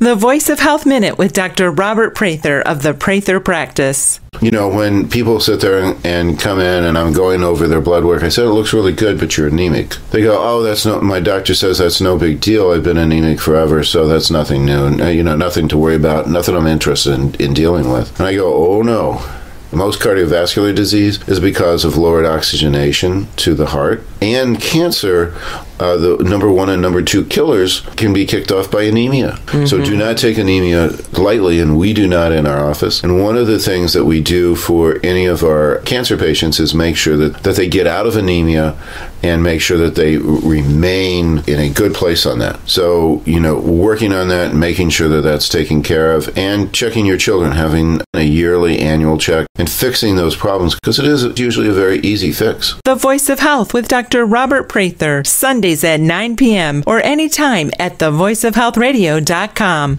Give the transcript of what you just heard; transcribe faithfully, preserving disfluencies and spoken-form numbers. The Voice of Health Minute with Doctor Robert Prather of the Prather Practice. You know, when people sit there and, and come in and I'm going over their blood work, I said, it looks really good, but you're anemic. They go, oh, that's not, my doctor says that's no big deal. I've been anemic forever, so that's nothing new. You know, nothing to worry about, nothing I'm interested in, in dealing with. And I go, oh, no. Most cardiovascular disease is because of lowered oxygenation to the heart. And cancer, uh, the number one and number two killers, can be kicked off by anemia. Mm-hmm. So do not take anemia lightly, and we do not in our office. And one of the things that we do for any of our cancer patients is make sure that, that they get out of anemia and make sure that they remain in a good place on that. So, you know, working on that and making sure that that's taken care of, and checking your children, having a yearly annual check and fixing those problems, because it is usually a very easy fix. The Voice of Health with Doctor Robert Prather, Sundays at nine p m or anytime at the voice of health radio dot com.